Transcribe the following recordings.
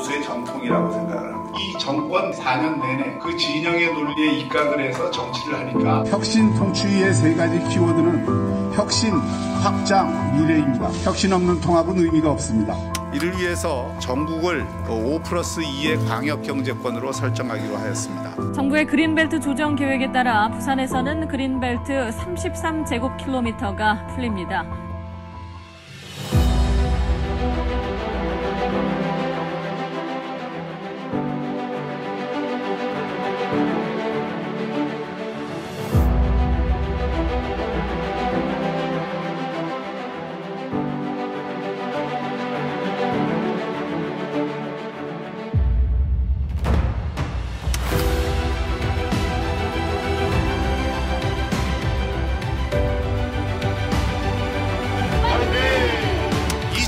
보수의 전통이라고 생각을 합니다. 이 정권 4년 내내 그 진영의 논리에 입각을 해서 정치를 하니까 혁신, 통추위의 세 가지 키워드는 혁신, 확장, 미래입니다. 혁신 없는 통합은 의미가 없습니다. 이를 위해서 전국을 5+2의 광역경제권으로 설정하기로 하였습니다. 정부의 그린벨트 조정 계획에 따라 부산에서는 그린벨트 33제곱킬로미터가 풀립니다.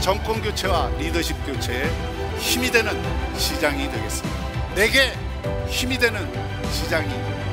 정권 교체와 리더십 교체에 힘이 되는 시장이 되겠습니다. 내게 힘이 되는 시장이